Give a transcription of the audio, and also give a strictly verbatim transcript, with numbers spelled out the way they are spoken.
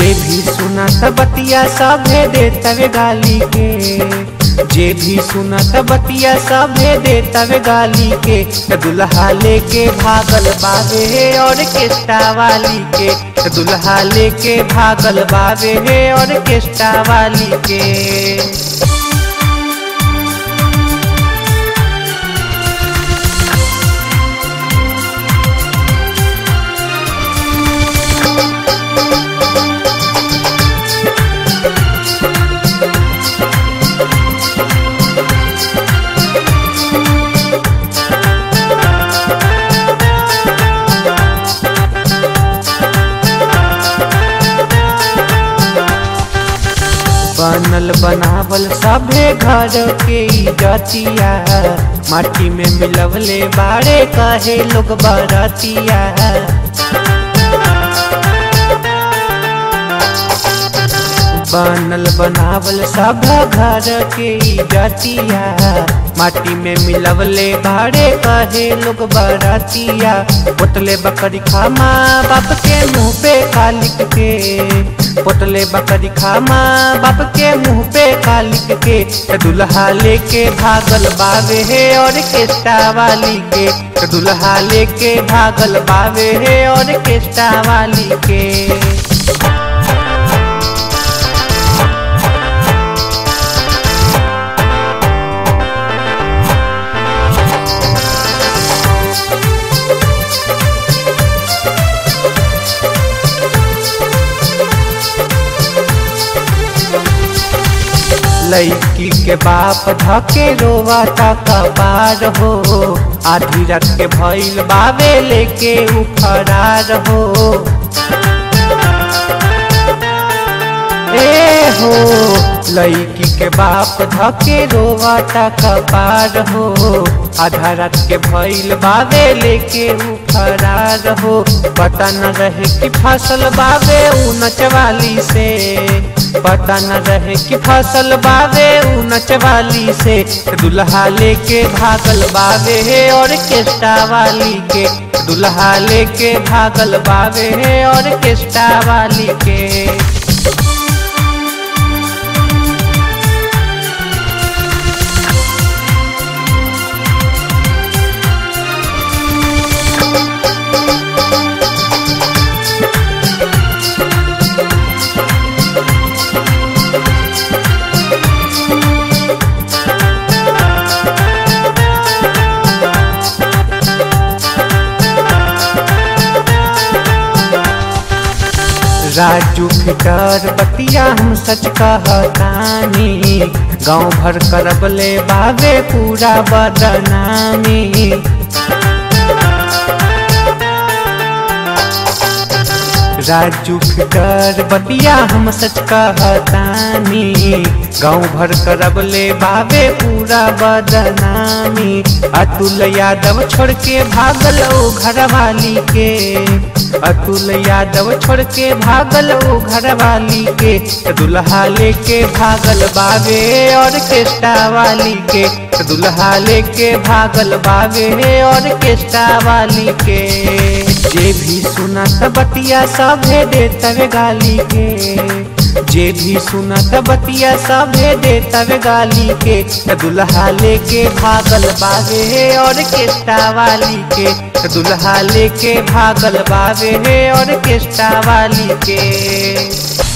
जे भी सुनत बतिया सभे देतवे गाली के, जे भी सुनत बतिया सभे देतवे गाली के। दुल्हा लेके भागल बावे ऑर्केस्ट्रा वाली के, दुल्हा लेके भागल बावे ऑर्केस्ट्रा वाली के। बनल बनावल सभे घर के इजतिया, माटी में मिलवले बारे कहे लोग बरतिया। बनल बनावल सभे घर के इजतिया, माटी में मिलवले बारे कहे लोग बरतिया। बोतले बकरी खामा बाप के मुँह पे कालिक के, पोटले बकरी खामा बाप के मुँह पे कालिक के। दुल्हा लेके भागल बावे है ऑर्केस्ट्रा वाली के, दुल्हा लेके भागल बावे है ऑर्केस्ट्रा वाली के। लड़की के बाप धके रोवा था कबार हो, आधी रात के भइल बावे लेके उ फरार हो। ए हो लड़की के बाप धके रोवा था कबार हो, आधा रात के भइल बावे लेके उ फरार हो। पता न रहे कि फसल बावे उ नचवाली से, पता न रहे कि फसल बावे उ नचवाली से। दुल्हा लेके भागल बावे है ऑर्केस्ट्रा वाली के, दुल्हा लेके भागल बावे है ऑर्केस्ट्रा वाली के। राजू फिटर बतिया हम सच कहतानी, गाँव भर करबले बावे पूरा बदनामी। राजू फिटर बतिया हम सच कहतानी, गाँव भर करबले बावे पूरा बदनामी। अतुल यादव छोड़ के भागल ओ घरवाली के, अतुल यादव छोड़ के भागल ओ घरवाली के। दुल्हा लेके भागल बावे ऑर्केस्ट्रा वाली के, दुल्हा लेके भागल बावे ऑर्केस्ट्रा वाली के। जे भी सुनत बतिया सभे देतवे गाली के, जे भी सुनत बतिया सभे देतवे गाली के। दुल्हा लेके भागल बावे है ऑर्केस्ट्रा वाली के, दुल्हा लेके भागल बावे है ऑर्केस्ट्रा वाली के।